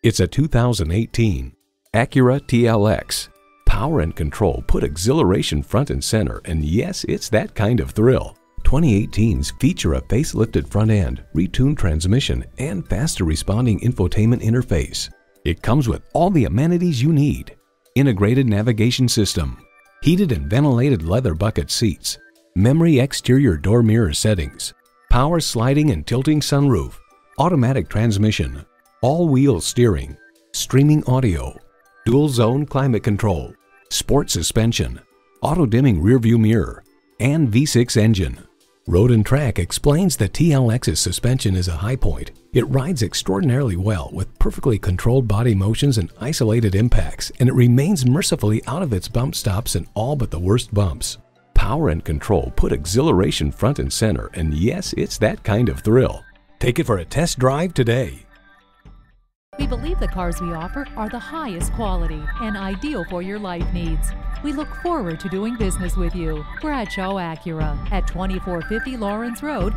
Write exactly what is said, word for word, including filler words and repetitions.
It's a two thousand eighteen Acura T L X. Power and control put exhilaration front and center, and yes, it's that kind of thrill. twenty eighteens feature a facelifted front end, retuned transmission, and faster responding infotainment interface. It comes with all the amenities you need. Integrated navigation system, heated and ventilated leather bucket seats, memory exterior door mirror settings, power sliding and tilting sunroof, automatic transmission, all-wheel steering, streaming audio, dual-zone climate control, sport suspension, auto-dimming rearview mirror, and V six engine. Road and Track explains the T L X's suspension is a high point. It rides extraordinarily well with perfectly controlled body motions and isolated impacts, and it remains mercifully out of its bump stops and all but the worst bumps. Power and control put exhilaration front and center, and yes, it's that kind of thrill. Take it for a test drive today. We believe the cars we offer are the highest quality and ideal for your life needs. We look forward to doing business with you. Bradshaw Acura at twenty-four fifty Lawrence Road,